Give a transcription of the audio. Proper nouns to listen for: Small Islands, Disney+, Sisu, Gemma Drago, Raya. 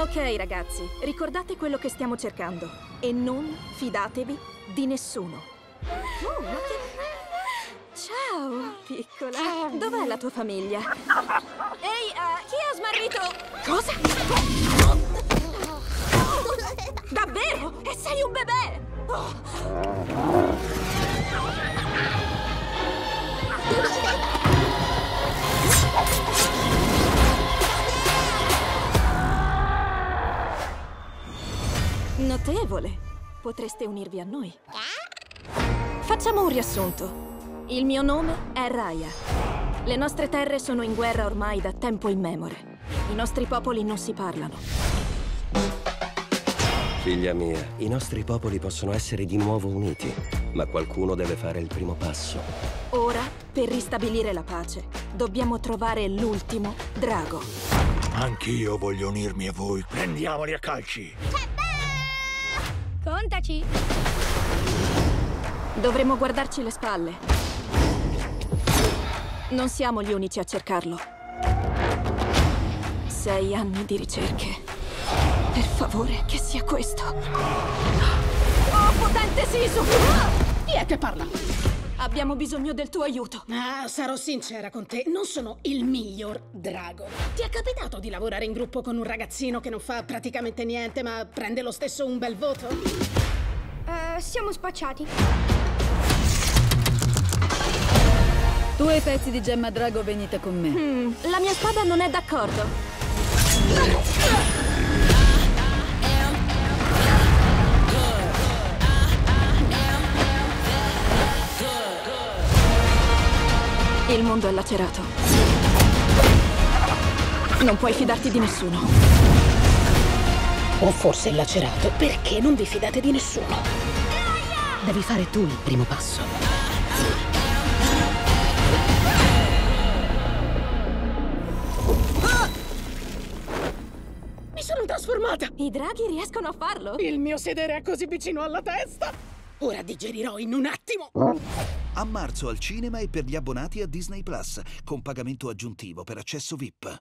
Ok ragazzi, ricordate quello che stiamo cercando e non fidatevi di nessuno. Oh, ma che... Ciao, piccola. Dov'è la tua famiglia? Ehi, chi ha smarrito? Cosa? Davvero? E sei un bebè? Oh. Notevole! Potreste unirvi a noi. Facciamo un riassunto. Il mio nome è Raya. Le nostre terre sono in guerra ormai da tempo immemore. I nostri popoli non si parlano. Figlia mia, i nostri popoli possono essere di nuovo uniti, ma qualcuno deve fare il primo passo. Ora, per ristabilire la pace, dobbiamo trovare l'ultimo drago. Anch'io voglio unirmi a voi. Prendiamoli a calci! Contaci! Dovremmo guardarci le spalle. Non siamo gli unici a cercarlo. 6 anni di ricerche. Per favore, che sia questo. Oh, potente Sisu! Chi è che parla? Abbiamo bisogno del tuo aiuto. Ah, sarò sincera con te, non sono il miglior drago. Ti è capitato di lavorare in gruppo con un ragazzino che non fa praticamente niente, ma prende lo stesso un bel voto? Siamo spacciati. Tu e i pezzi di Gemma Drago venite con me. La mia spada non è d'accordo. Il mondo è lacerato. Non puoi fidarti di nessuno. O forse è lacerato perché non vi fidate di nessuno. Devi fare tu il primo passo. Ah! Mi sono trasformata! I draghi riescono a farlo? Il mio sedere è così vicino alla testa! Ora digerirò in un attimo! A marzo al cinema e per gli abbonati a Disney+, con pagamento aggiuntivo per accesso VIP.